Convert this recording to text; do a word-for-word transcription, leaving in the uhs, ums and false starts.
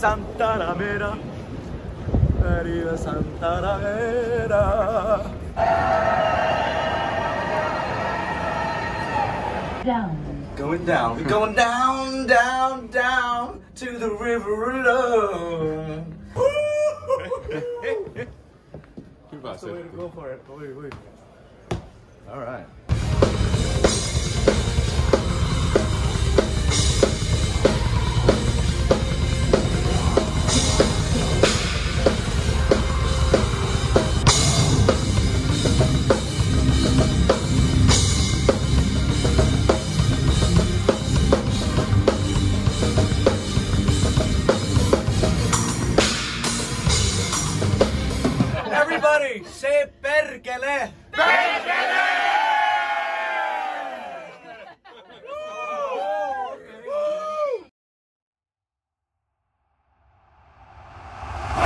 Santa la Mera, querida Santa la Mera. Down. Going down. We're going down, down, down to the river alone. That's the way to go for it. Wait, wait. All right. Everybody, say perkele!